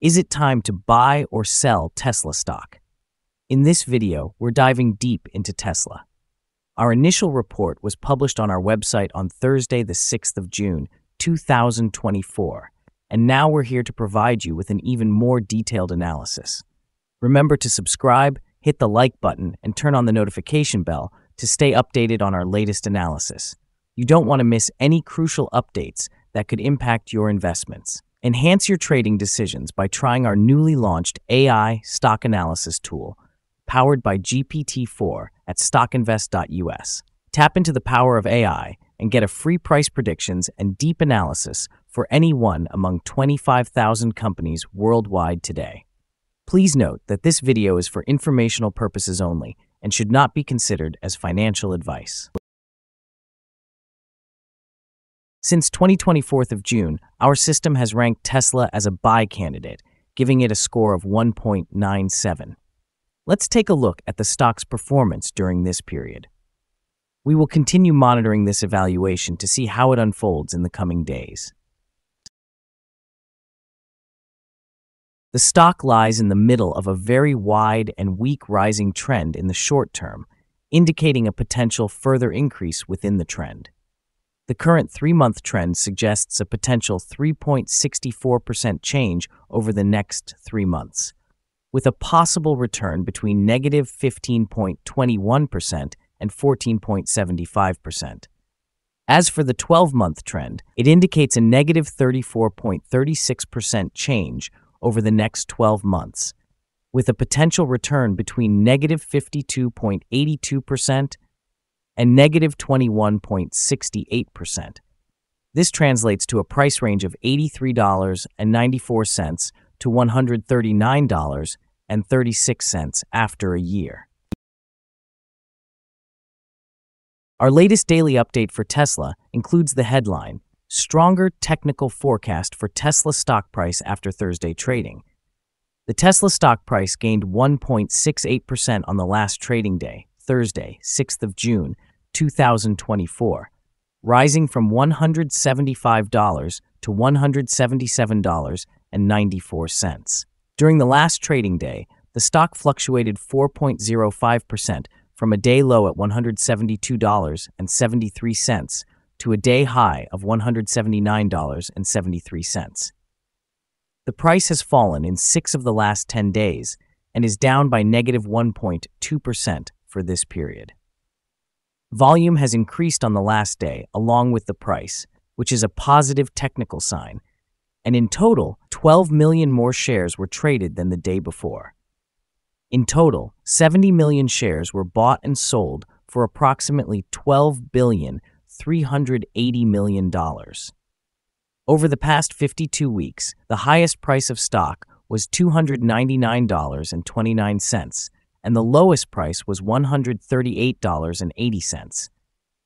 Is it time to buy or sell Tesla stock? In this video, we're diving deep into Tesla. Our initial report was published on our website on Thursday, the 6th of June, 2024, and now we're here to provide you with an even more detailed analysis. Remember to subscribe, hit the like button, and turn on the notification bell to stay updated on our latest analysis. You don't want to miss any crucial updates that could impact your investments. Enhance your trading decisions by trying our newly launched AI stock analysis tool, powered by GPT-4 at stockinvest.us. Tap into the power of AI and get a free price predictions and deep analysis for any one among 25,000 companies worldwide today. Please note that this video is for informational purposes only and should not be considered as financial advice. Since 24th of June, our system has ranked Tesla as a buy candidate, giving it a score of 1.97. Let's take a look at the stock's performance during this period. We will continue monitoring this evaluation to see how it unfolds in the coming days. The stock lies in the middle of a very wide and weak rising trend in the short term, indicating a potential further increase within the trend. The current three-month trend suggests a potential 3.64% change over the next 3 months, with a possible return between negative 15.21% and 14.75%. As for the 12-month trend, it indicates a negative 34.36% change over the next 12 months, with a potential return between negative 52.82% and negative 21.68%. This translates to a price range of $83.94 to $139.36 after a year. Our latest daily update for Tesla includes the headline, "Stronger Technical Forecast for Tesla Stock Price After Thursday Trading." The Tesla stock price gained 1.68% on the last trading day, Thursday, 6th of June, 2024, rising from $175 to $177.94. During the last trading day, the stock fluctuated 4.05% from a day low at $172.73 to a day high of $179.73. The price has fallen in 6 of the last 10 days and is down by negative 1.2% for this period. Volume has increased on the last day, along with the price, which is a positive technical sign, and in total, 12 million more shares were traded than the day before. In total, 70 million shares were bought and sold for approximately $12,380,000,000. Over the past 52 weeks, the highest price of stock was $299.29, and the lowest price was $138.80.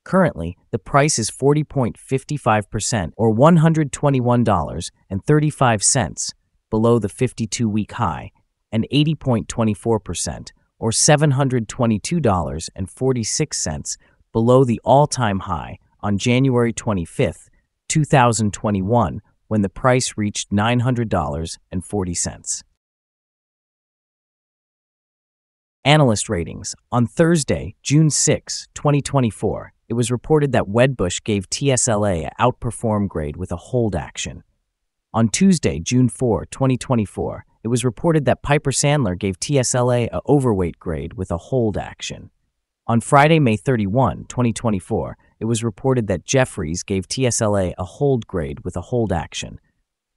Currently, the price is 40.55%, or $121.35, below the 52-week high, and 80.24%, or $722.46, below the all-time high on January 25, 2021, when the price reached $900.40. Analyst ratings. On Thursday, June 6, 2024, it was reported that Wedbush gave TSLA an outperform grade with a hold action. On Tuesday, June 4, 2024, it was reported that Piper Sandler gave TSLA an overweight grade with a hold action. On Friday, May 31, 2024, it was reported that Jeffries gave TSLA a hold grade with a hold action.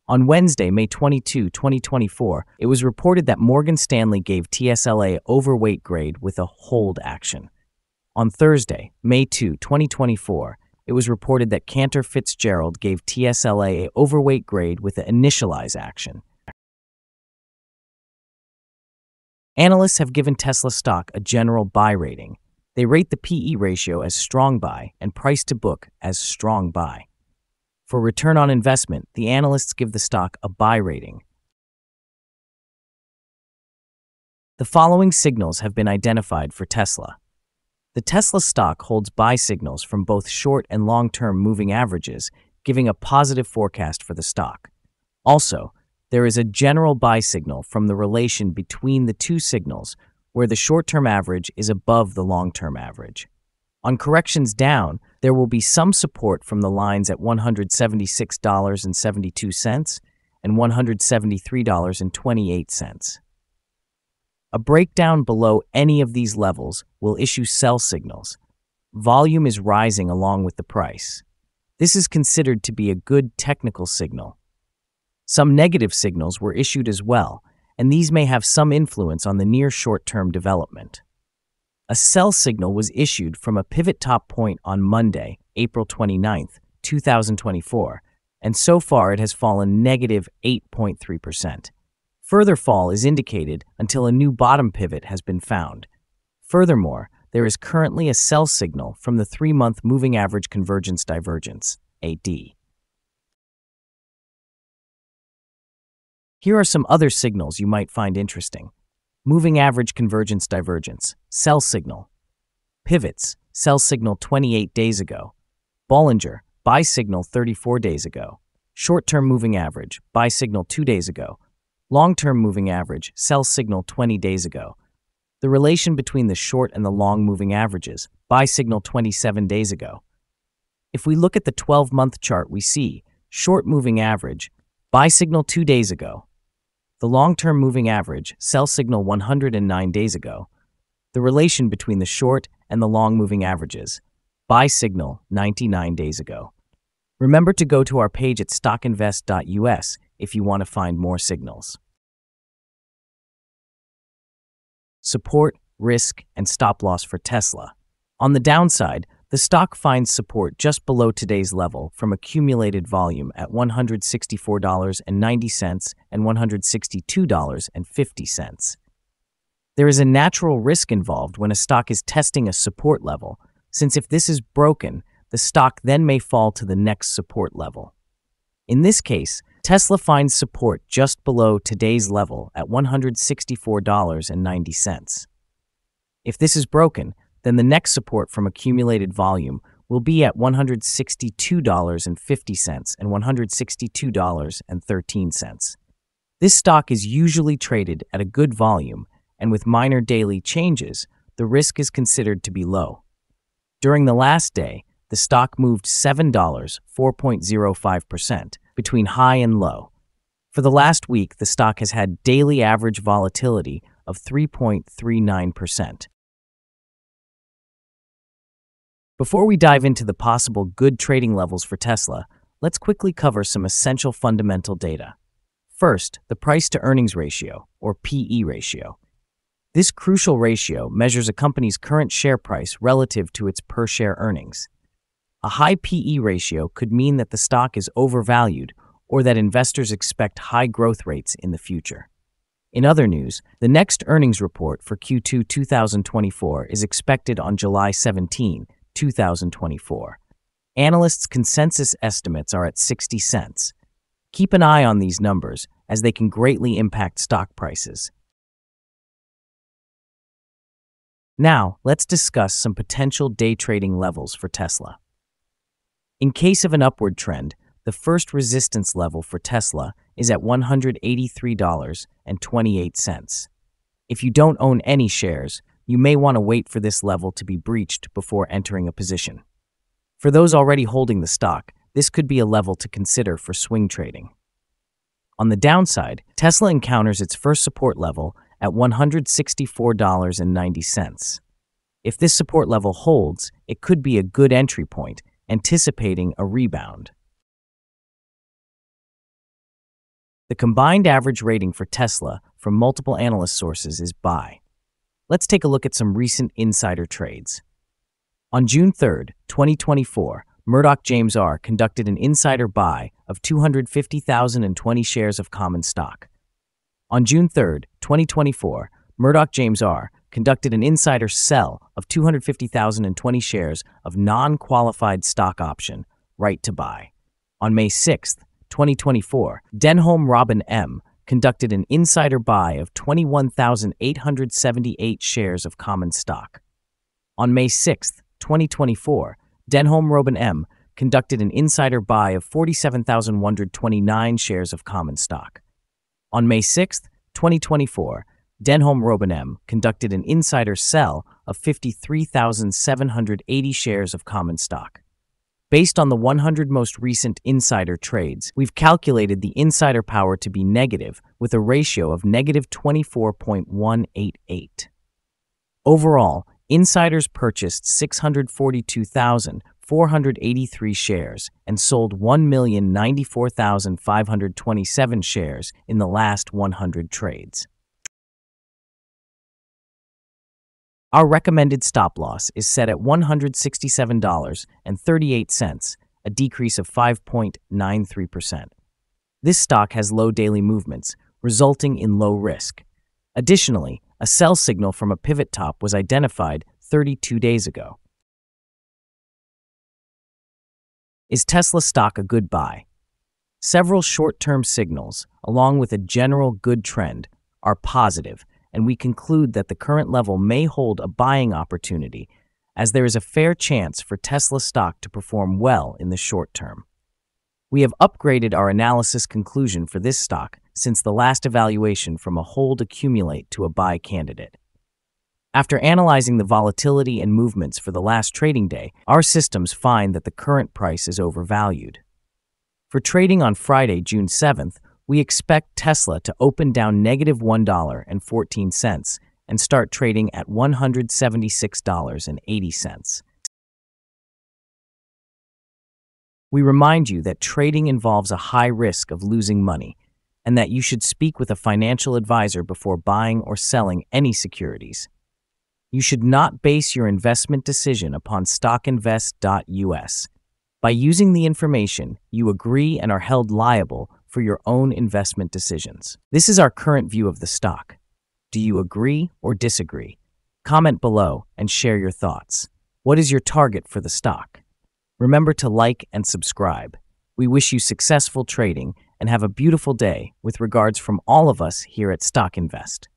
On Wednesday, May 22, 2024, it was reported that Morgan Stanley gave TSLA overweight grade with a hold action. On Thursday, May 2, 2024, it was reported that Cantor Fitzgerald gave TSLA a overweight grade with an initialize action. Analysts have given Tesla stock a general buy rating. They rate the PE ratio as strong buy and price to book as strong buy. For return on investment, the analysts give the stock a buy rating. The following signals have been identified for Tesla. The Tesla stock holds buy signals from both short and long-term moving averages, giving a positive forecast for the stock. Also, There is a general buy signal from the relation between the two signals, where the short-term average is above the long-term average. On corrections down, there will be some support from the lines at $176.72 and $173.28. A breakdown below any of these levels will issue sell signals. Volume is rising along with the price. This is considered to be a good technical signal. Some negative signals were issued as well, and these may have some influence on the near short-term development. A sell signal was issued from a pivot top point on Monday, April 29, 2024, and so far it has fallen negative 8.3%. Further fall is indicated until a new bottom pivot has been found. Furthermore, there is currently a sell signal from the 3-month moving average convergence divergence, AD. Here are some other signals you might find interesting. Moving average convergence divergence, sell signal. Pivots, sell signal 28 days ago. Bollinger, buy signal 34 days ago. Short-term moving average, buy signal 2 days ago. Long-term moving average, sell signal 20 days ago. The relation between the short and the long moving averages, buy signal 27 days ago. If we look at the 12-month chart, we see short moving average, buy signal 2 days ago. The long-term moving average, sell signal 109 days ago. The relation between the short and the long moving averages, buy signal 99 days ago. Remember to go to our page at stockinvest.us if you want to find more signals. Support, risk, and stop loss for Tesla. On the downside, the stock finds support just below today's level from accumulated volume at $164.90 and $162.50. There is a natural risk involved when a stock is testing a support level, since if this is broken, the stock then may fall to the next support level. In this case, Tesla finds support just below today's level at $164.90. If this is broken, then the next support from accumulated volume will be at $162.50 and $162.13. This stock is usually traded at a good volume, and with minor daily changes, the risk is considered to be low. During the last day, the stock moved $7, 4.05%, between high and low. For the last week, the stock has had daily average volatility of 3.39%. Before we dive into the possible good trading levels for Tesla, let's quickly cover some essential fundamental data. First, the price-to-earnings ratio, or PE ratio. This crucial ratio measures a company's current share price relative to its per-share earnings. A high PE ratio could mean that the stock is overvalued or that investors expect high growth rates in the future. In other news, the next earnings report for Q2 2024 is expected on July 17, 2024. Analysts' consensus estimates are at 60 cents. Keep an eye on these numbers, as they can greatly impact stock prices. Now, let's discuss some potential day trading levels for Tesla. In case of an upward trend, the first resistance level for Tesla is at $183.28. If you don't own any shares, you may want to wait for this level to be breached before entering a position. For those already holding the stock, this could be a level to consider for swing trading. On the downside, Tesla encounters its first support level at $164.90. If this support level holds, it could be a good entry point, anticipating a rebound. The combined average rating for Tesla from multiple analyst sources is buy. Let's take a look at some recent insider trades. On June 3, 2024, Murdoch James R. conducted an insider buy of 250,020 shares of common stock. On June 3, 2024, Murdoch James R. conducted an insider sell of 250,020 shares of non-qualified stock option, right to buy. On May 6, 2024, Denholm Robin M. conducted an insider buy of 21,878 shares of common stock. On May 6, 2024, Denholm Robin M. conducted an insider buy of 47,129 shares of common stock. On May 6, 2024, Denholm Robin M. conducted an insider sell of 53,780 shares of common stock. Based on the 100 most recent insider trades, we've calculated the insider power to be negative with a ratio of negative 24.188. Overall, insiders purchased 642,483 shares and sold 1,094,527 shares in the last 100 trades. Our recommended stop loss is set at $167.38, a decrease of 5.93%. This stock has low daily movements, resulting in low risk. Additionally, a sell signal from a pivot top was identified 32 days ago. Is Tesla stock a good buy? Several short-term signals, along with a general good trend, are positive, and we conclude that the current level may hold a buying opportunity, as there is a fair chance for Tesla stock to perform well in the short term. We have upgraded our analysis conclusion for this stock since the last evaluation from a hold accumulate to a buy candidate. After analyzing the volatility and movements for the last trading day, our systems find that the current price is overvalued. For trading on Friday, June 7th, we expect Tesla to open down negative $1.14 and start trading at $176.80. We remind you that trading involves a high risk of losing money and that you should speak with a financial advisor before buying or selling any securities. You should not base your investment decision upon stockinvest.us. By using the information, you agree and are held liable for your own investment decisions. This is our current view of the stock. Do you agree or disagree? Comment below and share your thoughts. What is your target for the stock? Remember to like and subscribe. We wish you successful trading and have a beautiful day with regards from all of us here at Stock Invest.